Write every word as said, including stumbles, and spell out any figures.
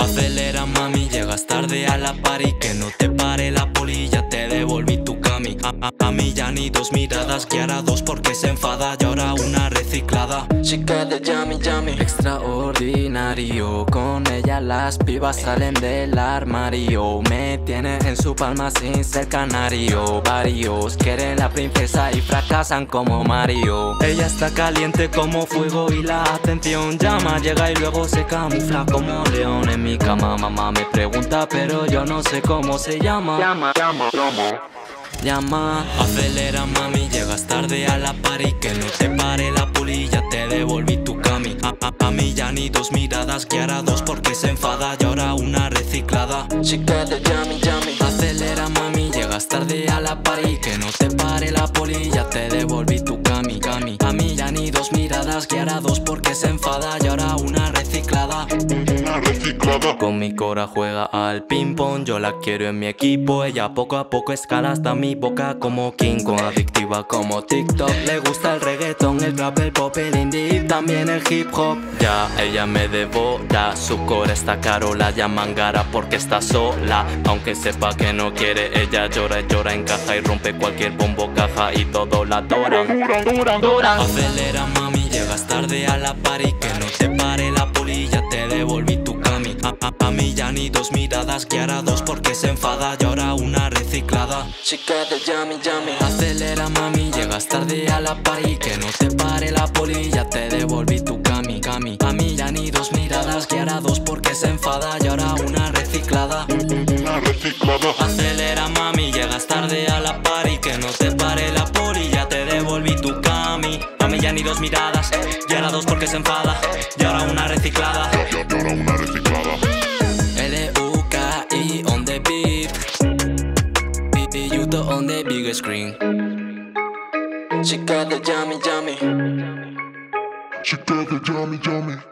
Acelera, mami, llegas tarde a la party. Que no te pare la poli, ya te devolví tu cami. A, a, a mí ya ni dos miradas, Gyarados porque se enfada y ahora una reciclada. Chica de Yami Yami, extraordinario. Con ella las pibas salen del armario. Me tiene en su palma sin ser canario. Varios quieren la princesa y fracasan como Mario. Ella está caliente como fuego y la atención llama. Llega y luego se camufla como león. En mi cama mamá me pregunta pero yo no sé cómo se llama. Llama, llama, llama. Llama. Acelera, mami, llegas tarde a la party. Que no te pare la poli, ya te devolví tu cami. A, a, a mí ya ni dos miradas, Gyarados porque se enfada y ahora una reciclada. Chica de Yami Yami. Acelera, mami, llegas tarde a la party. Que no te pare la poli, ya te devolví tu cami, cami. A mí ya ni dos miradas, Gyarados porque se enfada y ahora una reciclada. Reciclada. Con mi cora juega al ping-pong, yo la quiero en mi equipo. Ella poco a poco escala hasta mi boca como King Kong. Adictiva como TikTok, le gusta el reggaeton, el rap, el pop, el indie, también el hip hop. Ya, ella me devora, su cora está caro, la llaman Gara porque está sola. Aunque sepa que no quiere, ella llora, llora en caja y rompe cualquier bombo caja y todo la adoran. Acelera, mami, llegas tarde a la party. Que no te pare la poli, ya te devolví tu cami. A, a, a mí ya ni dos miradas, Gyarados porque se enfada y ahora una reciclada. Chica de Yami Yami. Acelera, mami, llegas tarde a la party. Que no te pare la poli, ya te devolví tu cami, cami. A mí ya ni dos miradas, Gyarados porque se enfada y ahora una reciclada. Una reciclada. Acelera, mami, llegas tarde a la party. Que no te pare la poli, ya te devolví tu cami. A mí ya ni dos miradas, Gyarados porque se enfada y ahora una reciclada. Una reciclada. L U K I on the beat. P P YouTube on the big screen. Chica de Yami Yami. Chica de Yami Yami.